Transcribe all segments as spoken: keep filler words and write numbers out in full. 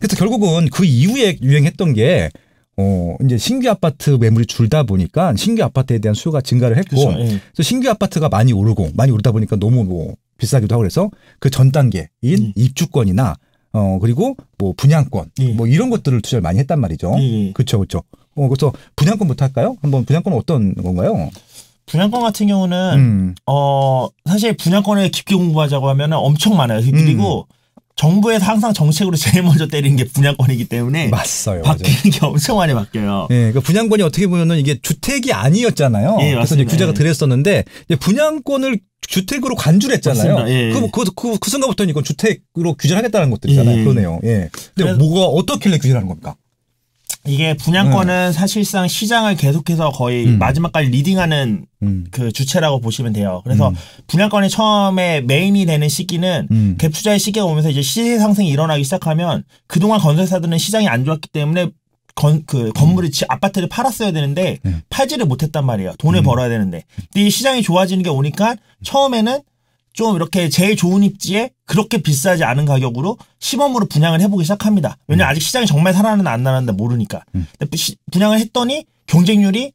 그래서 결국은 그 이후에 유행했던 게 어, 이제 신규 아파트 매물이 줄다 보니까 신규 아파트에 대한 수요가 증가를 했고, 그렇죠. 예. 그래서 신규 아파트가 많이 오르고, 많이 오르다 보니까 너무 뭐 비싸기도 하고 그래서 그 전 단계인 예. 입주권이나, 어, 그리고 뭐 분양권, 예. 뭐 이런 것들을 투자를 많이 했단 말이죠. 예. 그렇죠, 그렇죠. 어, 그래서 분양권부터 할까요? 한번 분양권은 어떤 건가요? 분양권 같은 경우는, 음. 어, 사실 분양권을 깊게 공부하자고 하면 엄청 많아요. 그리고, 음. 정부에서 항상 정책으로 제일 먼저 때리는 게 분양권이기 때문에 맞아요, 바뀌는 맞아요. 게 엄청 많이 바뀌어요. 예, 그러니까 분양권이 어떻게 보면은 이게 주택이 아니었잖아요. 예, 그래서 이제 규제가 들어있었는데 분양권을 주택으로 간주를 했잖아요. 예, 예. 그, 그, 그, 그 순간부터는 이건 주택으로 규제를 하겠다는 것들이잖아요. 예. 그러네요. 예. 근데 뭐가 어떻길래 규제를 하는 겁니까? 이게 분양권은 음. 사실상 시장을 계속해서 거의 음. 마지막까지 리딩하는 음. 그 주체라고 보시면 돼요. 그래서 음. 분양권이 처음에 메인이 되는 시기는 음. 갭 투자의 시기가 오면서 이제 시세 상승이 일어나기 시작하면 그동안 건설사들은 시장이 안 좋았기 때문에 건, 그 건물을 음. 아파트를 팔았어야 되는데 음. 팔지를 못했단 말이에요. 돈을 음. 벌어야 되는데. 근데 이 시장이 좋아지는 게 오니까 처음에는 좀 이렇게 제일 좋은 입지에 그렇게 비싸지 않은 가격으로 시범으로 분양을 해보기 시작합니다. 왜냐면 음. 아직 시장이 정말 살아나는 안 나는데 모르니까. 음. 근데 분양을 했더니 경쟁률이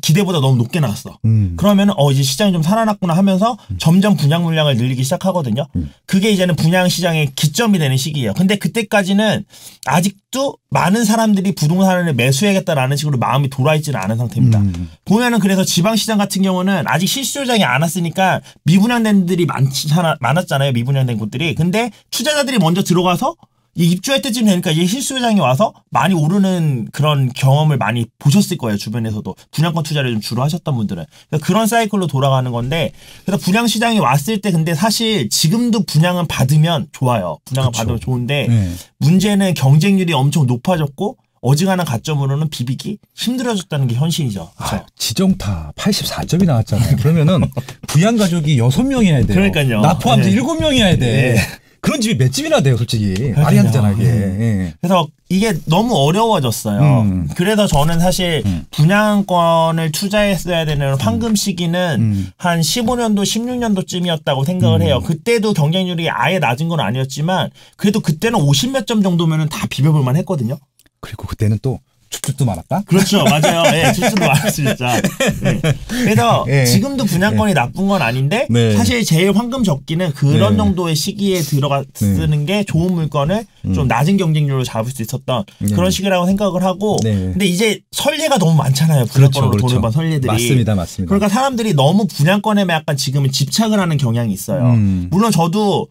기대보다 너무 높게 나왔어. 음. 그러면 어 이제 시장이 좀 살아났구나 하면서 음. 점점 분양 물량을 늘리기 시작하거든요. 음. 그게 이제는 분양 시장의 기점이 되는 시기예요. 근데 그때까지는 아직도 많은 사람들이 부동산을 매수해야겠다라는 식으로 마음이 돌아있지는 않은 상태입니다. 음. 보면은 그래서 지방시장 같은 경우는 아직 실수요장이 안 왔으니까 미분양된 데들이 많잖아, 많았잖아요. 미분양된 곳들이. 근데 투자자들이 먼저 들어가서 이 입주할 때쯤 되니까 이제 실수요장이 와서 많이 오르는 그런 경험을 많이 보셨을 거예요. 주변에서도. 분양권 투자를 좀 주로 하셨던 분들은. 그러니까 그런 사이클로 돌아가는 건데, 그래서 분양시장이 왔을 때 근데 사실 지금도 분양은 받으면 좋아요. 분양은 그쵸. 받으면 좋은데, 네. 문제는 경쟁률이 엄청 높아졌고, 어지간한 가점으로는 비비기 힘들어졌다는 게 현실이죠. 아, 지정타 팔십사 점이 나왔잖아요. 그러면은 부양 가족이 여섯 명이어야 돼요. 그러니까요. 나 포함해서 네. 일곱 명이어야 돼. 네. 그런 집이 몇 집이나 돼요, 솔직히. 말이 안 되잖아, 이게. 예. 그래서 이게 너무 어려워졌어요. 음. 그래서 저는 사실 음. 분양권을 투자했어야 되는 황금 시기는 음. 한 십오 년도, 십육 년도쯤이었다고 생각을 음. 해요. 그때도 경쟁률이 아예 낮은 건 아니었지만 그래도 그때는 오십 몇 점 정도면 다 비벼볼만 했거든요. 그리고 그때는 또 줍줍도 많았다? 그렇죠. 맞아요. 예, 줍줍도 많았어, 진짜. 예. 그래서 예. 지금도 분양권이 예. 나쁜 건 아닌데 네. 사실 제일 황금 적기는 그런 네. 정도의 시기에 들어가 쓰는 네. 게 좋은 물건을 음. 좀 낮은 경쟁률로 잡을 수 있었던 네. 그런 시기라고 생각을 하고 네. 근데 이제 설례가 너무 많잖아요. 분양권으로 그렇죠, 그렇죠. 돈을 번 설례들이. 맞습니다. 맞습니다. 그러니까 사람들이 너무 분양권에 약간 지금은 집착을 하는 경향이 있어요. 음. 물론 저도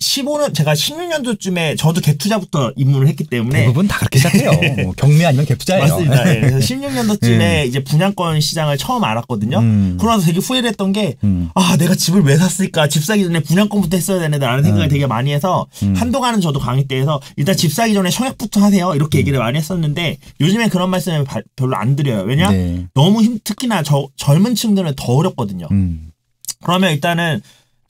십오 년, 제가 십육 년도쯤에 저도 갭투자부터 입문을 했기 때문에. 대부분 다 그렇게 시작해요. 뭐 경매 아니면 갭투자예요. 맞습니다. 예. 그래서 십육 년도쯤에 예. 이제 분양권 시장을 처음 알았거든요. 음. 그러면서 되게 후회를 했던 게, 음. 아, 내가 집을 왜 샀을까? 집 사기 전에 분양권부터 했어야 되는데라는 생각을 음. 되게 많이 해서, 음. 한동안은 저도 강의 때에서 일단 집 사기 전에 청약부터 하세요. 이렇게 얘기를 음. 많이 했었는데, 요즘엔 그런 말씀을 별로 안 드려요. 왜냐? 네. 너무 힘, 특히나 저, 젊은 층들은 더 어렵거든요. 음. 그러면 일단은,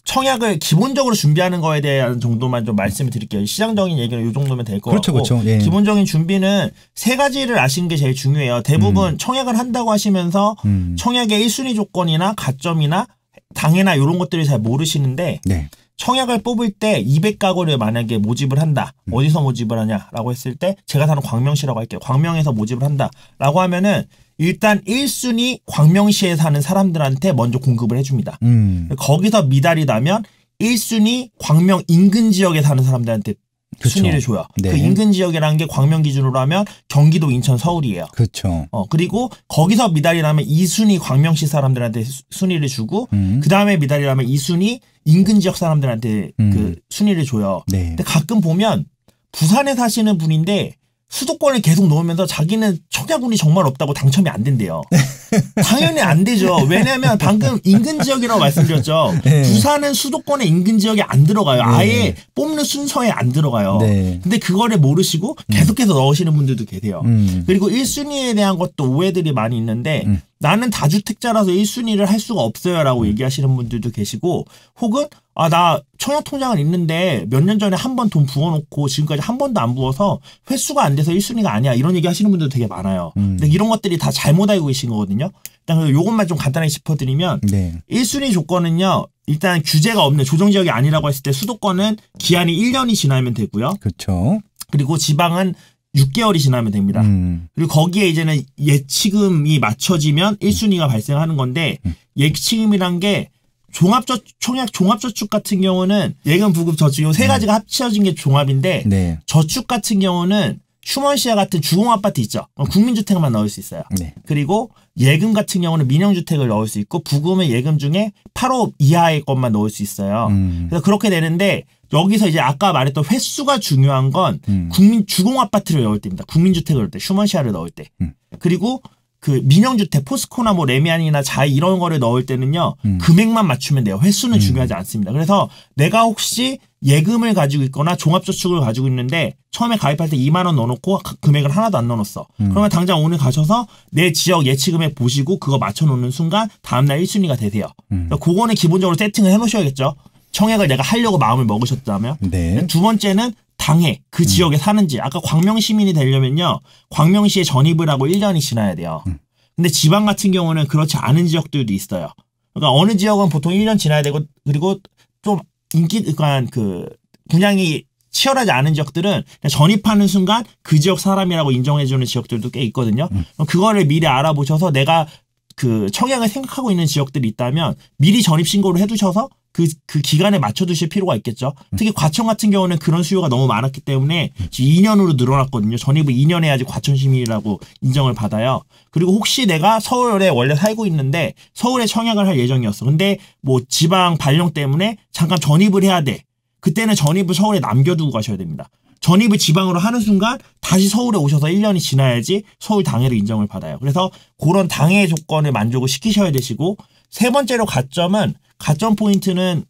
청약을 기본적으로 준비하는 거에 대한 정도만 좀 말씀을 드릴게요. 시장적인 얘기는 이 정도면 될 것 그렇죠, 같고 그렇죠. 예. 기본적인 준비는 세 가지를 아시는 게 제일 중요해요. 대부분 음. 청약을 한다고 하시면서 음. 청약의 일 순위 조건이나 가점이나 당해나 이런 것들을 잘 모르시는데 네. 청약을 뽑을 때 이백 가구를 만약에 모집을 한다. 음. 어디서 모집을 하냐라고 했을 때 제가 사는 광명시라고 할게요. 광명에서 모집을 한다라고 하면은 일단 일 순위 광명시에 사는 사람들한테 먼저 공급을 해줍니다. 음. 거기서 미달이 나면 일 순위 광명 인근 지역에 사는 사람들한테 그쵸. 순위를 줘요. 네. 그 인근 지역이라는 게 광명 기준으로 하면 경기도, 인천, 서울이에요. 그렇죠. 어, 그리고 거기서 미달이 나면 이 순위 광명시 사람들한테 수, 순위를 주고 음. 그다음에 미달이 나면 이 순위 인근 지역 사람들한테 음. 그 순위를 줘요. 네. 근데 가끔 보면 부산에 사시는 분인데 수도권을 계속 놓으면서 자기는 청약운이 정말 없다고 당첨이 안 된대요. 당연히 안 되죠. 왜냐하면 방금 인근 지역이라고 말씀드렸죠. 네. 부산은 수도권의 인근 지역에 안 들어가요. 아예 네. 뽑는 순서에 안 들어가요. 네. 근데 그거를 모르시고 계속해서 음. 넣으시는 분들도 계세요. 음. 그리고 일 순위에 대한 것도 오해들이 많이 있는데 음. 나는 다주택자라서 일 순위를 할 수가 없어요 라고 얘기하시는 분들도 계시고 혹은 아, 나 청약통장을 읽는데 몇 년 전에 한 번 돈 부어놓고 지금까지 한 번도 안 부어서 횟수가 안 돼서 일 순위가 아니야, 이런 얘기 하시는 분들도 되게 많아요. 음. 근데 이런 것들이 다 잘못 알고 계신 거거든요. 일단 요것만 좀 간단하게 짚어드리면 네. 일 순위 조건은요. 일단 규제가 없는 조정지역이 아니라고 했을 때 수도권은 기한이 일 년이 지나면 되고요. 그렇죠. 그리고 지방은 육 개월이 지나면 됩니다. 음. 그리고 거기에 이제는 예치금이 맞춰지면 일 순위가 음. 발생하는 건데 음. 예치금이란 게 종합저 청약 종합저축 같은 경우는 예금 부급 저축 요 세 가지가 네. 합쳐진 게 종합인데 네. 저축 같은 경우는 휴먼시아 같은 주공아파트 있죠. 국민주택만 넣을 수 있어요. 네. 그리고 예금 같은 경우는 민영주택을 넣을 수 있고 부금은 예금 중에 팔 호 이하의 것만 넣을 수 있어요. 음. 그래서 그렇게 되는데 여기서 이제 아까 말했던 횟수가 중요한 건 음. 국민 주공아파트를 넣을 때입니다. 국민주택을 넣을 때, 휴먼시아를 넣을 때. 음. 그리고 그 민영주택, 포스코나 뭐 레미안이나 자이 이런 거를 넣을 때는요. 음. 금액만 맞추면 돼요. 횟수는 음. 중요하지 않습니다. 그래서 내가 혹시 예금을 가지고 있거나 종합저축을 가지고 있는데 처음에 가입할 때 이만 원 넣어놓고 금액을 하나도 안 넣어놨어. 음. 그러면 당장 오늘 가셔서 내 지역 예치금액 보시고 그거 맞춰놓는 순간 다음날 일 순위가 되세요. 음. 그거는 기본적으로 세팅을 해놓으셔야겠죠. 청약을 내가 하려고 마음을 먹으셨다면. 네. 두 번째는 당해 그 음. 지역에 사는지. 아까 광명시민이 되려면요. 광명시에 전입을 하고 일 년이 지나야 돼요. 음. 근데 지방 같은 경우는 그렇지 않은 지역들도 있어요. 그러니까 어느 지역은 보통 일 년 지나야 되고 그리고 좀 인기, 그러니까 그 분양이 치열하지 않은 지역들은 전입하는 순간 그 지역 사람이라고 인정해주는 지역들도 꽤 있거든요. 음. 그거를 미리 알아보셔서 내가 그 청약을 생각하고 있는 지역들이 있다면 미리 전입 신고를 해두셔서 그, 그 기간에 맞춰두실 필요가 있겠죠. 특히 과천 같은 경우는 그런 수요가 너무 많았기 때문에 지금 이 년으로 늘어났거든요. 전입을 이 년 해야지 과천시민이라고 인정을 받아요. 그리고 혹시 내가 서울에 원래 살고 있는데 서울에 청약을 할 예정이었어. 근데 뭐 지방 발령 때문에 잠깐 전입을 해야 돼. 그때는 전입을 서울에 남겨두고 가셔야 됩니다. 전입을 지방으로 하는 순간 다시 서울에 오셔서 일 년이 지나야지 서울 당해를 인정을 받아요. 그래서 그런 당해 조건을 만족을 시키셔야 되시고 세 번째로 가점은 가점 포인트는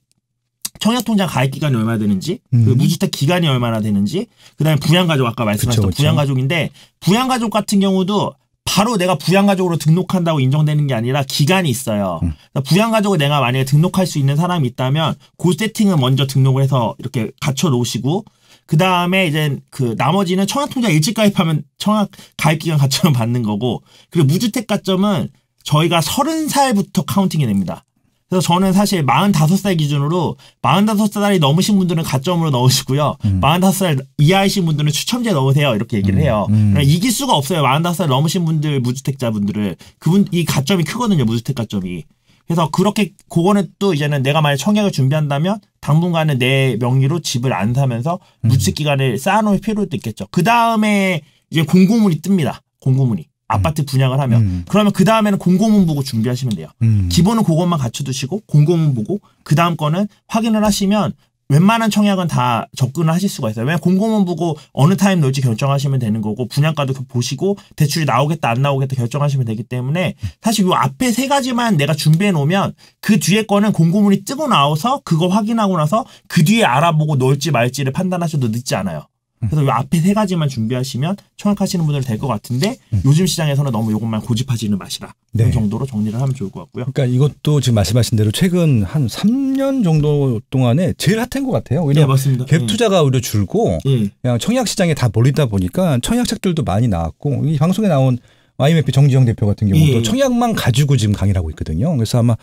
청약통장 가입기간이 얼마나 되는지, 음. 그 무주택 기간이 얼마나 되는지, 그 다음에 부양가족 아까 말씀하셨던 그쵸, 그쵸. 부양가족인데 부양가족 같은 경우도 바로 내가 부양가족으로 등록한다고 인정되는 게 아니라 기간이 있어요. 음. 그러니까 부양가족을 내가 만약에 등록할 수 있는 사람이 있다면 그 세팅을 먼저 등록을 해서 이렇게 갖춰 놓으시고 그 다음에 이제 그 나머지는 청약통장 일찍 가입하면 청약 가입기간 가점을 받는 거고 그리고 무주택 가점은 저희가 서른 살부터 카운팅이 됩니다. 그래서 저는 사실 마흔다섯 살 기준으로 마흔다섯 살이 넘으신 분들은 가점으로 넣으시고요. 음. 마흔다섯 살 이하이신 분들은 추첨제 넣으세요. 이렇게 얘기를 해요. 음. 음. 이길 수가 없어요. 마흔다섯 살 넘으신 분들, 무주택자분들을. 그분, 이 가점이 크거든요. 무주택 가점이. 그래서 그렇게 그거는 또 이제는 내가 만약 청약을 준비한다면 당분간은 내 명의로 집을 안 사면서 음. 무주택 기간을 쌓아놓을 필요도 있겠죠. 그 다음에 이제 공고문이 뜹니다. 공고문이. 아파트 분양을 하면 음. 그러면 그 다음에는 공고문 보고 준비하시면 돼요. 음. 기본은 그것만 갖춰두시고 공고문 보고 그 다음 거는 확인을 하시면 웬만한 청약은 다 접근을 하실 수가 있어요. 왜냐면 공고문 보고 어느 타임 넣을지 결정하시면 되는 거고 분양가도 보시고 대출이 나오겠다 안 나오겠다 결정하시면 되기 때문에 사실 요 앞에 세 가지만 내가 준비해 놓으면 그 뒤에 거는 공고문이 뜨고 나와서 그거 확인하고 나서 그 뒤에 알아보고 넣을지 말지를 판단하셔도 늦지 않아요. 그래서 요 앞에 세 가지만 준비하시면 청약하시는 분들 될 것 같은데 음. 요즘 시장에서는 너무 이것만 고집하지는 마시라. 네. 그 정도로 정리를 하면 좋을 것 같고요. 그러니까 이것도 지금 말씀하신 대로 최근 한 삼 년 정도 동안에 제일 핫한 것 같아요. 네, 맞습니다. 갭 투자가 네. 오히려 줄고 네. 그냥 청약 시장에 다 몰리다 보니까 청약책들도 많이 나왔고 이 방송에 나온 아이엠에프 정지영 대표 같은 경우도 예. 청약만 가지고 지금 강의를 하고 있거든요. 그래서 아마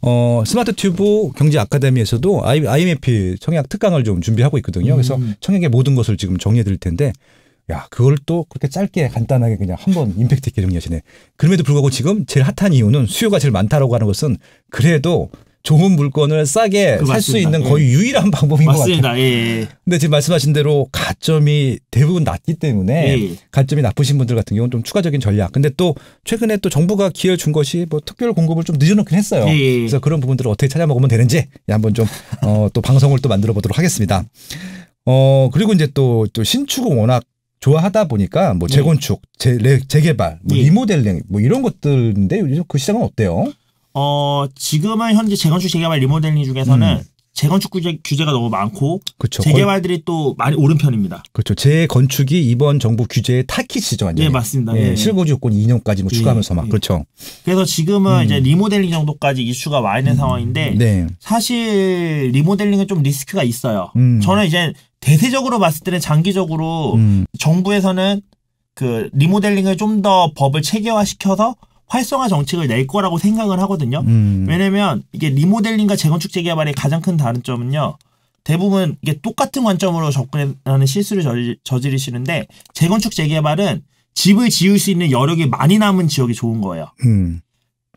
어, 스마트 튜브 경제 아카데미에서도 아이엠에프 청약 특강을 좀 준비하고 있거든요. 그래서 청약의 모든 것을 지금 정리해 드릴 텐데 야 그걸 또 그렇게 짧게 간단하게 그냥 한번 임팩트 있게 정리하시네. 그럼에도 불구하고 지금 제일 핫한 이유는 수요가 제일 많다라고 하는 것은 그래도 좋은 물건을 싸게 그 살 수 있는 거의 예. 유일한 방법인 맞습니다. 것 같아요. 예. 근데 지금 말씀하신 대로 가점이 대부분 낮기 때문에 예. 가점이 나쁘신 분들 같은 경우는 좀 추가적인 전략. 근데 또 최근에 또 정부가 기회를 준 것이 뭐 특별 공급을 좀 늦어놓긴 했어요. 예. 그래서 그런 부분들을 어떻게 찾아 먹으면 되는지 한번 좀 어, 또 방송을 또 만들어 보도록 하겠습니다. 어 그리고 이제 또, 또 신축은 워낙 좋아하다 보니까 뭐 재건축, 재, 재개발, 뭐 예. 리모델링 뭐 이런 것들인데 요즘 그 시장은 어때요? 어, 지금은 현재 재건축 재개발 리모델링 중에서는 음. 재건축 규제, 규제가 너무 많고 그쵸. 재개발들이 또 많이 오른 편입니다. 그렇죠. 재건축이 이번 정부 규제의 타깃이죠. 완전히. 네, 맞습니다. 네, 네. 실거주 요건 이 년까지 뭐 네. 추가하면서 막 네. 그렇죠. 그래서 지금은 음. 이제 리모델링 정도까지 이슈가 와 있는 음. 상황인데 네. 사실 리모델링은 좀 리스크가 있어요. 음. 저는 이제 대세적으로 봤을 때는 장기적으로 음. 정부에서는 그 리모델링을 좀 더 법을 체계화시켜서 활성화 정책을 낼 거라고 생각을 하거든요. 음. 왜냐면 이게 리모델링과 재건축 재개발의 가장 큰 다른점은요. 대부분 이게 똑같은 관점으로 접근하는 실수를 저지르시는데 재건축 재개발은 집을 지을 수 있는 여력이 많이 남은 지역이 좋은 거예요. 음.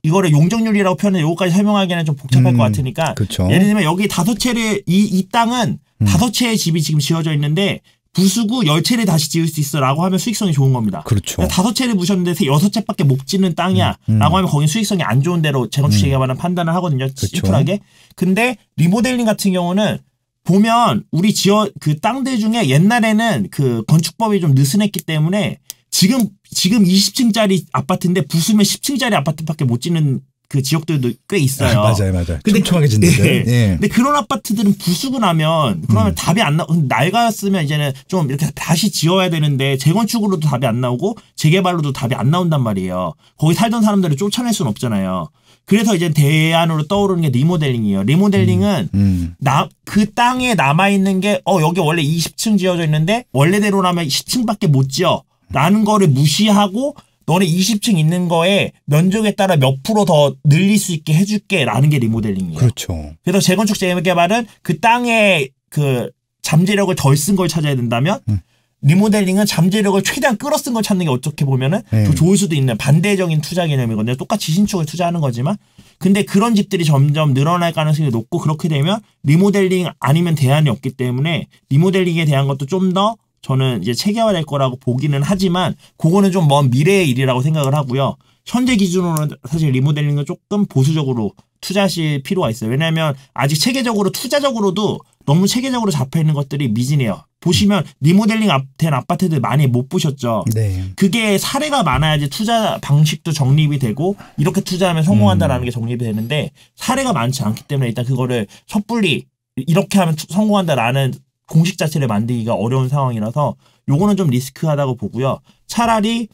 이거를 용적률이라고 표현해 요거까지 설명하기에는 좀 복잡할 음. 것 같으니까 그쵸. 예를 들면 여기 다섯 채를 이, 이 땅은 음. 다섯 채의 집이 지금 지어져 있는데 부수고 열 채를 다시 지을 수 있어라고 하면 수익성이 좋은 겁니다. 그렇죠. 다섯 채를 부셨는데 여섯 채밖에 못 짓는 땅이야라고 음, 음. 하면 거긴 수익성이 안 좋은 대로 재건축 재개발은 음. 판단을 하거든요. 심플하게. 근데 리모델링 같은 경우는 보면 우리 지어 그 땅들 중에 옛날에는 그 건축법이 좀 느슨했기 때문에 지금 지금 이십 층짜리 아파트인데 부수면 십 층짜리 아파트밖에 못 짓는 그 지역들도 꽤 있어요. 아, 맞아요, 맞아요. 근데 촘촘하게 짓는데. 네. 네. 근데 그런 아파트들은 부수고 나면 그러면 음. 답이 안 나. 낡았으면 이제는 좀 이렇게 다시 지어야 되는데 재건축으로도 답이 안 나오고 재개발로도 답이 안 나온단 말이에요. 거기 살던 사람들을 쫓아낼 수는 없잖아요. 그래서 이제 대안으로 떠오르는 게 리모델링이에요. 리모델링은 음, 음. 나, 그 땅에 남아 있는 게 어 여기 원래 이십 층 지어져 있는데 원래대로라면 십 층밖에 못 지어라는 거를 무시하고. 너네 이십 층 있는 거에 면적에 따라 몇 프로 더 늘릴 수 있게 해줄게 라는 게 리모델링이에요. 그렇죠. 그래서 재건축 재개발은 그 땅에 그 잠재력을 덜 쓴 걸 찾아야 된다면 음. 리모델링은 잠재력을 최대한 끌어쓴 걸 찾는 게 어떻게 보면은 음. 더 좋을 수도 있는 반대적인 투자 개념이거든요. 똑같이 신축을 투자하는 거지만 근데 그런 집들이 점점 늘어날 가능성이 높고 그렇게 되면 리모델링 아니면 대안이 없기 때문에 리모델링에 대한 것도 좀 더 저는 이제 체계화될 거라고 보기는 하지만 그거는 좀 먼 미래의 일이라고 생각을 하고요. 현재 기준으로는 사실 리모델링은 조금 보수적으로 투자하실 필요가 있어요. 왜냐하면 아직 체계적으로 투자적으로도 너무 체계적으로 잡혀있는 것들이 미진해요. 보시면 리모델링 된 아파트들 많이 못 보셨죠. 네. 그게 사례가 많아야지 투자 방식도 정립이 되고 이렇게 투자하면 성공한다라는 음. 게 정립이 되는데 사례가 많지 않기 때문에 일단 그거를 섣불리 이렇게 하면 성공한다라는 공식 자체를 만들기가 어려운 상황이라서 요거는 좀 리스크하다고 보고요. 차라리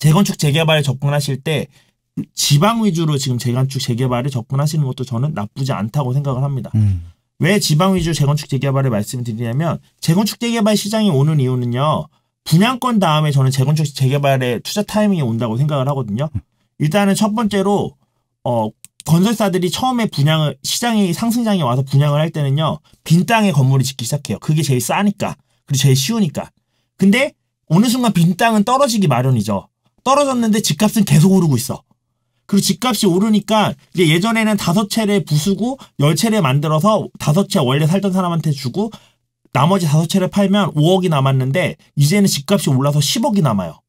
재건축 재개발에 접근하실 때 지방 위주로 지금 재건축 재개발에 접근하시는 것도 저는 나쁘지 않다고 생각을 합니다. 음. 왜 지방 위주 재건축 재개발을 말씀드리냐면 재건축 재개발 시장이 오는 이유는요. 분양권 다음에 저는 재건축 재개발의 투자 타이밍이 온다고 생각을 하거든요. 일단은 첫 번째로 어. 건설사들이 처음에 분양을 시장이 상승장이 와서 분양을 할 때는요. 빈 땅에 건물을 짓기 시작해요. 그게 제일 싸니까. 그리고 제일 쉬우니까. 근데 어느 순간 빈 땅은 떨어지기 마련이죠. 떨어졌는데 집값은 계속 오르고 있어. 그리고 집값이 오르니까 이제 예전에는 다섯 채를 부수고 열 채를 만들어서 다섯 채 원래 살던 사람한테 주고 나머지 다섯 채를 팔면 오억이 남았는데 이제는 집값이 올라서 십억이 남아요.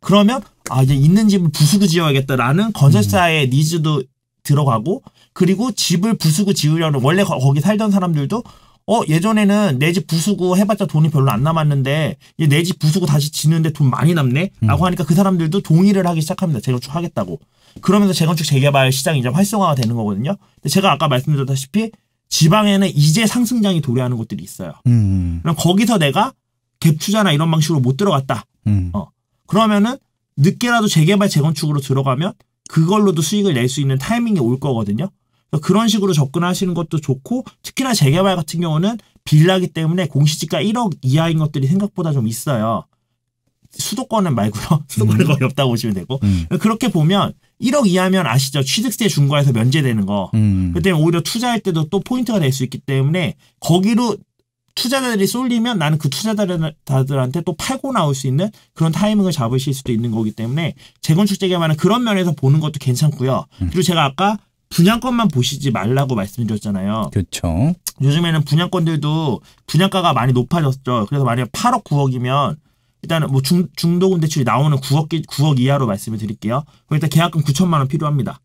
그러면 아 이제 있는 집을 부수고 지어야겠다라는 건설사의 음. 니즈도 들어가고 그리고 집을 부수고 지으려는 원래 거기 살던 사람들도 어 예전에는 내 집 부수고 해봤자 돈이 별로 안 남았는데 내 집 부수고 다시 짓는데 돈 많이 남네 음. 라고 하니까 그 사람들도 동의를 하기 시작합니다. 재건축 하겠다고. 그러면서 재건축 재개발 시장이 이제 활성화가 되는 거거든요. 근데 제가 아까 말씀드렸다시피 지방에는 이제 상승장이 도래하는 곳들이 있어요. 음. 그럼 거기서 내가 갭 투자나 이런 방식으로 못 들어갔다. 음. 어. 그러면은 늦게라도 재개발 재건축으로 들어가면 그걸로도 수익을 낼 수 있는 타이밍이 올 거거든요. 그런 식으로 접근하시는 것도 좋고 특히나 재개발 같은 경우는 빌라기 때문에 공시지가 일억 이하인 것들이 생각보다 좀 있어요. 수도권은 말고요. 수도권은 음. 거의 없다고 보시면 되고 음. 그렇게 보면 일억 이하면 아시죠? 취득세 중과에서 면제되는 거. 음. 그때 오히려 투자할 때도 또 포인트가 될 수 있기 때문에 거기로 투자자들이 쏠리면 나는 그 투자자들한테 또 팔고 나올 수 있는 그런 타이밍을 잡으실 수도 있는 거기 때문에 재건축 재개발은 그런 면에서 보는 것도 괜찮고요. 그리고 제가 아까 분양권만 보시지 말라고 말씀드렸잖아요. 그렇죠. 요즘에는 분양권들도 분양가가 많이 높아졌죠. 그래서 만약에 팔억 구억이면 일단은 뭐 중, 중도금 대출이 나오는 구억 이하로 말씀을 드릴게요. 일단 계약금 구천만 원 필요합니다.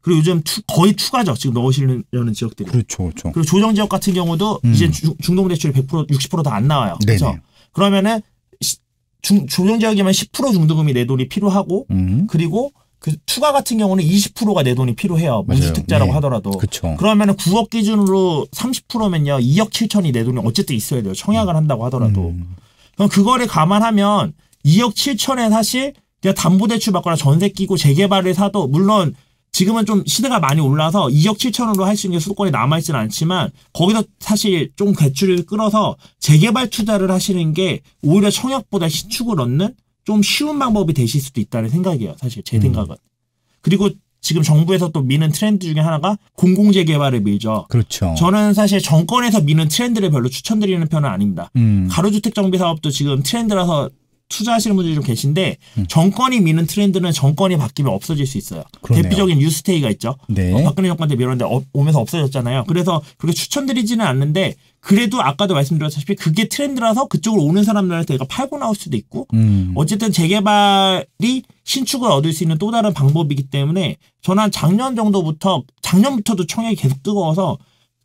그리고 요즘 투, 거의 투가죠. 지금 넣으시려는 지역들이. 그렇죠, 그렇죠. 그리고 조정지역 같은 경우도 음. 이제 중도금대출이 백 퍼센트, 육십 퍼센트 다 안 나와요. 그렇죠. 그러면은 시, 중, 조정지역이면 십 퍼센트 중도금이 내 돈이 필요하고 음. 그리고 그 추가 같은 경우는 이십 퍼센트가 내 돈이 필요해요. 무주택자라고 네. 하더라도. 그쵸. 그러면 구억 기준으로 삼십 퍼센트면요. 이억 칠천이 내 돈이 어쨌든 있어야 돼요. 청약을 한다고 하더라도. 음. 그럼 그거를 감안하면 이억 칠천에 사실 그냥 담보대출 받거나 전세 끼고 재개발을 사도 물론 지금은 좀 시대가 많이 올라서 이억 칠천으로 할 수 있는 수도권이 남아있진 않지만 거기서 사실 좀 대출을 끌어서 재개발 투자를 하시는 게 오히려 청약보다 시축을 얻는 좀 쉬운 방법이 되실 수도 있다는 생각이에요. 사실 제 생각은. 음. 그리고 지금 정부에서 또 미는 트렌드 중에 하나가 공공재개발을 밀죠. 그렇죠. 저는 사실 정권에서 미는 트렌드를 별로 추천드리는 편은 아닙니다. 음. 가로주택정비사업도 지금 트렌드라서 투자하시는 분들이 좀 계신데 음. 정권이 미는 트렌드는 정권이 바뀌면 없어질 수 있어요. 그러네요. 대표적인 유스테이가 있죠. 네. 어, 박근혜 정권 때 이런 데 오면서 없어졌잖아요. 그래서 그렇게 추천드리지는 않는데 그래도 아까도 말씀드렸다시피 그게 트렌드라서 그쪽으로 오는 사람들한테 내가 팔고 나올 수도 있고 음. 어쨌든 재개발이 신축을 얻을 수 있는 또 다른 방법이기 때문에 저는 한 작년 정도부터 작년부터도 청약이 계속 뜨거워서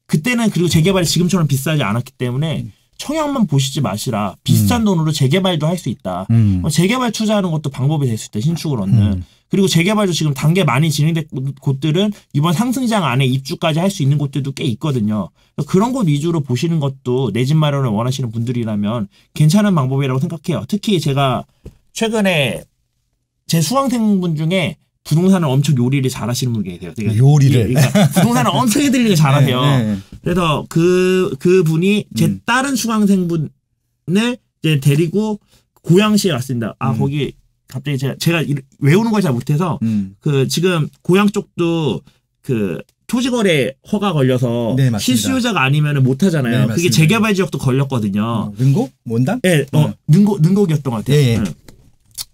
그때는 그리고 재개발이 지금처럼 비싸지 않았기 때문에 음. 청약만 보시지 마시라. 비싼 음. 돈으로 재개발도 할 수 있다. 음. 재개발 투자하는 것도 방법이 될 수 있다. 신축을 얻는. 음. 그리고 재개발도 지금 단계 많이 진행된 곳들은 이번 상승장 안에 입주까지 할 수 있는 곳들도 꽤 있거든요. 그런 곳 위주로 보시는 것도 내 집 마련을 원하시는 분들이라면 괜찮은 방법이라고 생각해요. 특히 제가 최근에 제 수강생분 중에 부동산을 엄청 요리를 잘하시는 분이 계세요. 그러니까 요리를. 그러니까 부동산을 엄청 해드리게 잘하세요. 네, 네. 그래서 그, 그 분이 제 음. 다른 수강생분을 이제 데리고 고양시에 왔습니다. 아, 음. 거기 갑자기 제가, 제가 외우는 걸 잘 못해서 음. 그 지금 고양 쪽도 그 토지거래 허가 걸려서 네, 실수요자가 아니면 못 하잖아요. 네, 그게 재개발 지역도 걸렸거든요. 어, 능곡? 원당? 네, 어, 어. 능곡, 능곡이었던 것 같아요. 네, 네. 네.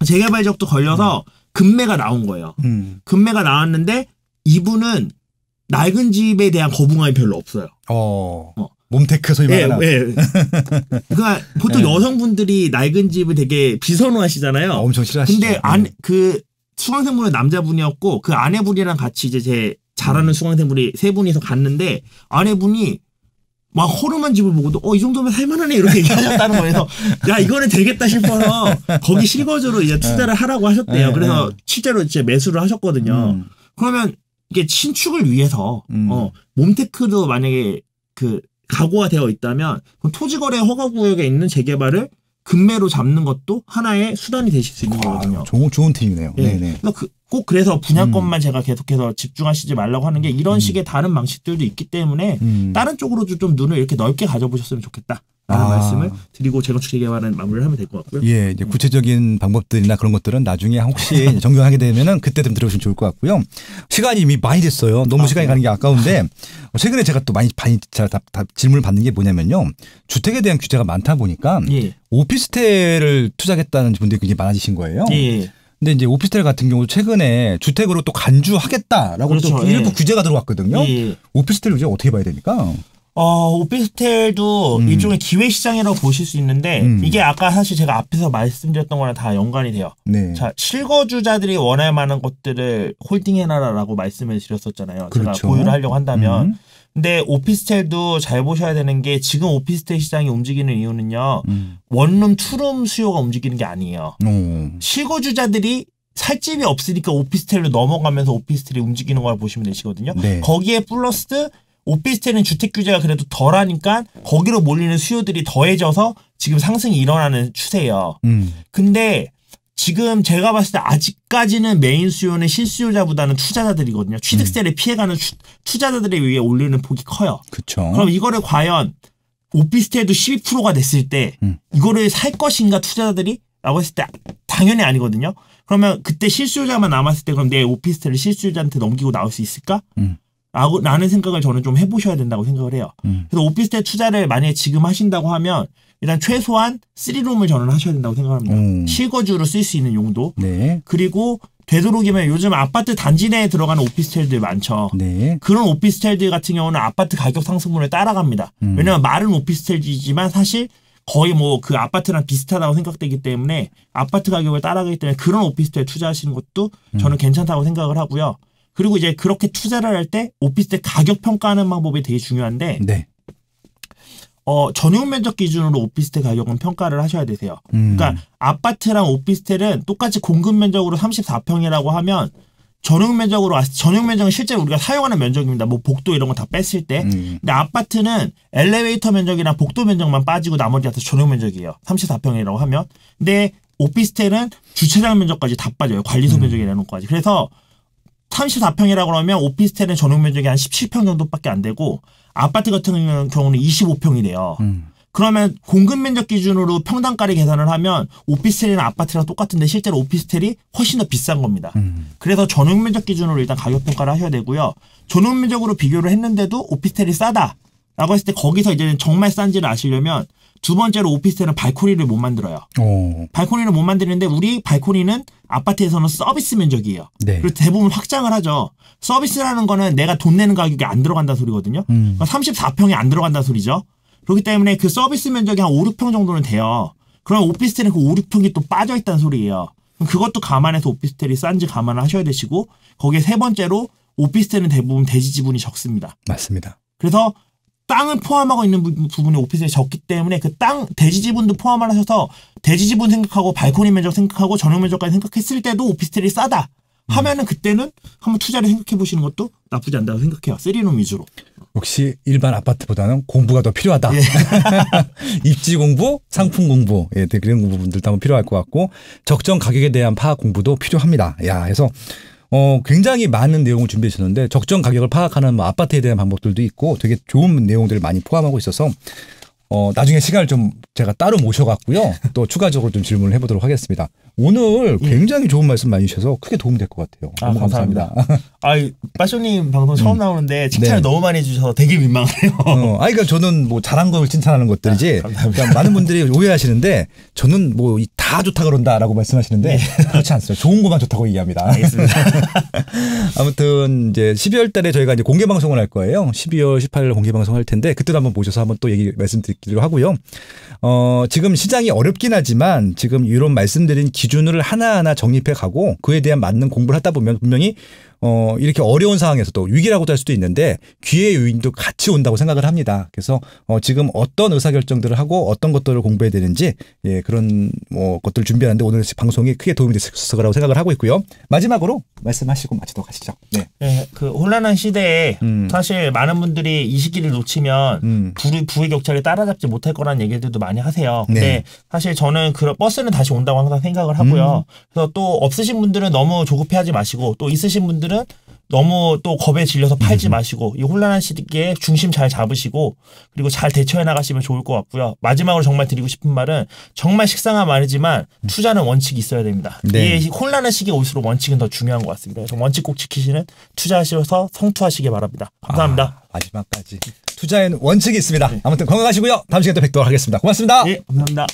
재개발 지역도 걸려서 음. 금매가 나온 거예요. 음. 금매가 나왔는데 이분은 낡은 집에 대한 거부감이 별로 없어요. 어, 어. 몸테크 소위 말하는. 예, 예. 그러니까 보통 예. 여성분들이 낡은 집을 되게 비선호하시잖아요. 어, 엄청 싫어하시죠. 근데 안, 그 수강생분은 남자분이었고 그 아내분이랑 같이 이제 제 잘하는 음. 수강생분이 세 분이서 갔는데 아내분이 막 허름한 집을 보고도 어, 이 정도면 살만하네 이렇게 얘기하셨다는 거에서 야, 이거는 되겠다 싶어서 거기 실거주로 이제 투자를 하라고 하셨대요. 그래서 실제로 이제 매수를 하셨거든요. 음. 그러면 이게 신축을 위해서 음. 어, 몸테크도 만약에 그 각오가 되어 있다면 그럼 토지거래 허가 구역에 있는 재개발을 금매로 잡는 것도 하나의 수단이 되실 수 있는 거거든요. 좋은 좋은 팁이네요. 네. 네네. 그러니까 그, 꼭 그래서 분야권만 음. 제가 계속해서 집중하시지 말라고 하는 게 이런 음. 식의 다른 방식들도 있기 때문에 음. 다른 쪽으로도 좀 눈을 이렇게 넓게 가져보셨으면 좋겠다. 라는 아. 말씀을 드리고 재건축 재개발은 마무리를 하면 될 것 같고요. 예, 이제 구체적인 방법들이나 그런 것들은 나중에 혹시 정리하게 되면은 그때 좀 들어오시면 좋을 것 같고요. 시간이 이미 많이 됐어요. 너무 아, 시간이 네. 가는 게 아까운데 최근에 제가 또 많이, 많이 다, 다 질문을 받는 게 뭐냐면요. 주택에 대한 규제가 많다 보니까 예. 오피스텔을 투자하겠다는 분들이 굉장히 많아지신 거예요. 예. 근데 이제 오피스텔 같은 경우도 최근에 주택으로 또 간주하겠다라고 그렇죠. 또 일부 예. 규제가 들어왔거든요. 예. 오피스텔 규제 어떻게 봐야 됩니까? 어, 오피스텔도 음. 일종의 기회시장이라고 보실 수 있는데 음. 이게 아까 사실 제가 앞에서 말씀드렸던 거랑 다 연관이 돼요. 네. 자, 실거주자들이 원할 만한 것들을 홀딩해놔라라고 말씀을 드렸었잖아요. 그렇죠. 제가 보유를 하려고 한다면. 음. 근데 오피스텔도 잘 보셔야 되는 게 지금 오피스텔 시장이 움직이는 이유는요. 음. 원룸, 투룸 수요가 움직이는 게 아니에요. 음. 실거주자들이 살 집이 없으니까 오피스텔로 넘어가면서 오피스텔이 움직이는 거라고 보시면 되시거든요. 네. 거기에 플러스 오피스텔은 주택 규제가 그래도 덜하니까 거기로 몰리는 수요들이 더해져서 지금 상승이 일어나는 추세예요. 음. 근데 지금 제가 봤을 때 아직까지는 메인 수요는 실수요자보다는 투자자들이거든요. 취득세를 음. 피해가는 추, 투자자들에 의해 올리는 폭이 커요. 그쵸. 그럼 이거를 과연 오피스텔도 십이 퍼센트가 됐을 때 음. 이거를 살 것인가 투자자들이? 라고 했을 때 당연히 아니거든요. 그러면 그때 실수요자만 남았을 때 그럼 내 오피스텔을 실수요자한테 넘기고 나올 수 있을까? 음. 라고, 라는 생각을 저는 좀 해보셔야 된다고 생각을 해요. 음. 그래서 오피스텔 투자를 만약에 지금 하신다고 하면 일단 최소한 쓰리룸을 저는 하셔야 된다고 생각합니다. 음. 실거주로 쓸 수 있는 용도. 네. 그리고 되도록이면 요즘 아파트 단지 내에 들어가는 오피스텔들 많죠. 네. 그런 오피스텔들 같은 경우는 아파트 가격 상승분을 따라갑니다. 음. 왜냐하면 말은 오피스텔이지만 사실 거의 뭐 그 아파트랑 비슷하다고 생각되기 때문에 아파트 가격을 따라가기 때문에 그런 오피스텔 투자하시는 것도 저는 음. 괜찮다고 생각을 하고요. 그리고 이제 그렇게 투자를 할 때 오피스텔 가격 평가하는 방법이 되게 중요한데 네. 어, 전용 면적 기준으로 오피스텔 가격은 평가를 하셔야 되세요. 음. 그러니까 아파트랑 오피스텔은 똑같이 공급 면적으로 삼십사 평이라고 하면 전용 면적으로 전용 면적은 실제로 우리가 사용하는 면적입니다. 뭐 복도 이런 거 다 뺐을 때. 음. 근데 아파트는 엘리베이터 면적이나 복도 면적만 빠지고 나머지가 다 전용 면적이에요. 삼십사 평이라고 하면. 근데 오피스텔은 주차장 면적까지 다 빠져요. 관리소 음. 면적이라는 것까지. 그래서 삼십사 평이라고 하면 오피스텔은 전용 면적이 한 십칠 평 정도밖에 안 되고 아파트 같은 경우는 이십오 평이 돼요. 음. 그러면 공급 면적 기준으로 평당가를 계산을 하면 오피스텔이나 아파트랑 똑같은데 실제로 오피스텔이 훨씬 더 비싼 겁니다. 음. 그래서 전용 면적 기준으로 일단 가격 평가를 하셔야 되고요. 전용 면적으로 비교를 했는데도 오피스텔이 싸다라고 했을 때 거기서 이제는 정말 싼지를 아시려면 두 번째로 오피스텔은 발코니를 못 만들어요. 오. 발코니를 못 만드는데 우리 발코니는 아파트에서는 서비스 면적이에요. 네. 그리고 대부분 확장을 하죠. 서비스라는 거는 내가 돈 내는 가격이 안 들어간다는 소리거든요. 음. 그러니까 삼십사 평이 안 들어간다는 소리죠. 그렇기 때문에 그 서비스 면적이 한 오, 육 평 정도는 돼요. 그럼 오피스텔은 그 오, 육 평이 또 빠져있다는 소리예요. 그럼 그것도 감안해서 오피스텔이 싼지 감안하셔야 되시고 거기에 세 번째로 오피스텔은 대부분 대지 지분이 적습니다. 맞습니다. 그래서 땅을 포함하고 있는 부, 부분이 오피스텔이 적기 때문에 그 땅 대지 지분도 포함을 하셔서 대지 지분 생각하고 발코니 면적 생각하고 전용 면적까지 생각했을 때도 오피스텔이 싸다 하면은 그때는 한번 투자를 생각해 보시는 것도 나쁘지 않다고 생각해요. 쓰리룸 위주로. 역시 일반 아파트보다는 공부가 더 필요하다. 예. 입지 공부, 상품 공부, 예, 그런 부분들도 한번 필요할 것 같고 적정 가격에 대한 파악 공부도 필요합니다. 야, 그래서 어, 굉장히 많은 내용을 준비해 주셨는데 적정 가격을 파악하는 뭐 아파트에 대한 방법들도 있고 되게 좋은 내용들을 많이 포함하고 있어서 어, 나중에 시간을 좀 제가 따로 모셔갖고요. 또 추가적으로 좀 질문을 해보도록 하겠습니다. 오늘 굉장히 예. 좋은 말씀 많이 주셔서 크게 도움이 될 것 같아요. 아, 너무 감사합니다. 감사합니다. 아, 빠쇼님 방송 처음 음. 나오는데 칭찬을 네. 너무 많이 해주셔서 되게 민망해요. 어, 아, 그러니까 저는 뭐 잘한 걸 칭찬하는 것들이지. 아, 그러니까 많은 분들이 오해하시는데 저는 뭐 다 좋다 그런다라고 말씀하시는데 네. 그렇지 않습니다. 좋은 것만 좋다고 얘기합니다. 알겠습니다. 아무튼 이제 십이월 달에 저희가 이제 공개 방송을 할 거예요. 십이월 십팔일 공개 방송할 텐데 그때도 한번 모셔서 한번 또 얘기 말씀드리기로 하고요. 어, 지금 시장이 어렵긴 하지만 지금 이런 말씀드린 기준 기준을 하나하나 정립해 가고 그에 대한 맞는 공부를 하다 보면 분명히 어 이렇게 어려운 상황에서도 위기라고도 할 수도 있는데 기회 요인도 같이 온다고 생각을 합니다. 그래서 어 지금 어떤 의사결정들을 하고 어떤 것들을 공부해야 되는지 예 그런 뭐 것들을 준비하는데 오늘 방송이 크게 도움이 됐을 거라고 생각을 하고 있고요. 마지막으로 말씀하시고 마치도록 하시죠. 네. 네, 그 혼란한 시대에 음. 사실 많은 분들이 이 시기를 놓치면 음. 부의 격차를 따라잡지 못할 거라는 얘기들도 많이 하세요. 근데 네. 사실 저는 그 버스는 다시 온다고 항상 생각을 하고요. 음. 그래서 또 없으신 분들은 너무 조급해하지 마시고 또 있으신 분들은 너무 또 겁에 질려서 팔지 마시고 이 혼란한 시기에 중심 잘 잡으시고 그리고 잘 대처해 나가시면 좋을 것 같고요. 마지막으로 정말 드리고 싶은 말은 정말 식상한 말이지만 투자는 원칙이 있어야 됩니다. 네. 이 혼란한 시기에 올수록 원칙은 더 중요한 것 같습니다. 그래서 원칙 꼭 지키시는 투자하셔서 성투하시길 바랍니다. 감사합니다. 아, 마지막까지 투자에는 원칙이 있습니다. 아무튼 건강하시고요. 다음 시간에 또 뵙도록 하겠습니다. 고맙습니다. 네, 감사합니다.